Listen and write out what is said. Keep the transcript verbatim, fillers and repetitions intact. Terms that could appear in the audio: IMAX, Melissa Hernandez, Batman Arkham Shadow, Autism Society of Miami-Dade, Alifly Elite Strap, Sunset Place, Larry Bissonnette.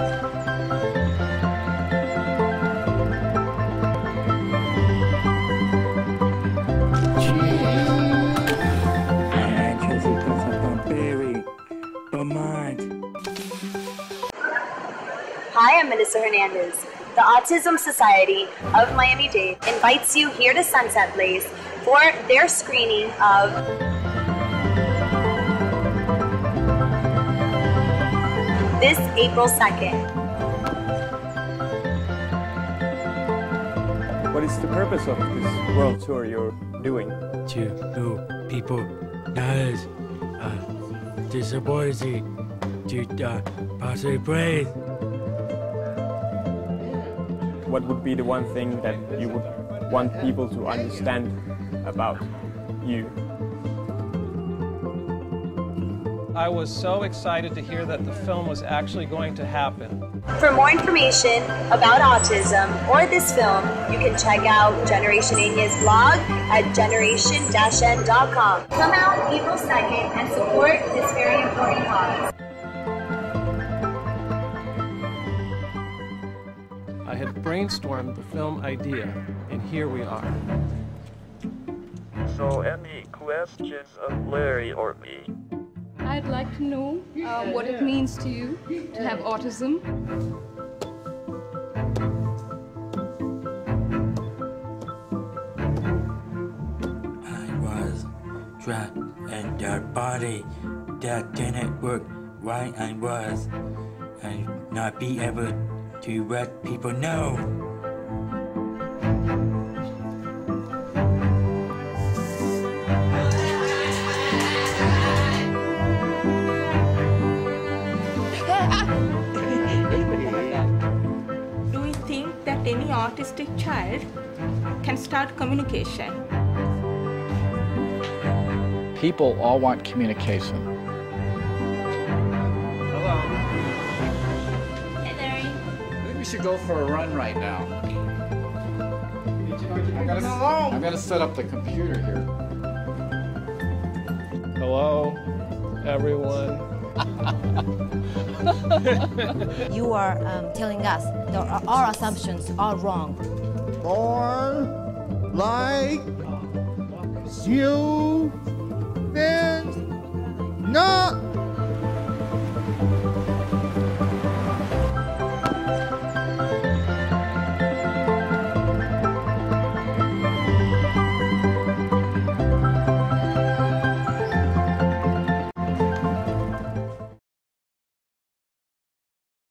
Hi, I'm Melissa Hernandez. The Autism Society of Miami-Dade invites you here to Sunset Place for their screening of this April second. What is the purpose of this world tour you're doing? To know people, knowledge, uh, disability, to uh, possibly praise. What would be the one thing that you would want people to understand about you? I was so excited to hear that the film was actually going to happen. For more information about autism or this film, you can check out Generation Ania's blog at generation dash n dot com. Come out April second and support this very important cause. I had brainstormed the film idea, and here we are. So, any questions of Larry or me? I'd like to know uh, what it means to you to have autism. I was trapped in the body that didn't work right. I was, and not be able to let people know. Do you think that any autistic child can start communication? People all want communication. We should go for a run right now. I gotta, I gotta set up the computer here. Hello, everyone. You are um, telling us that our assumptions are wrong. More like you than not.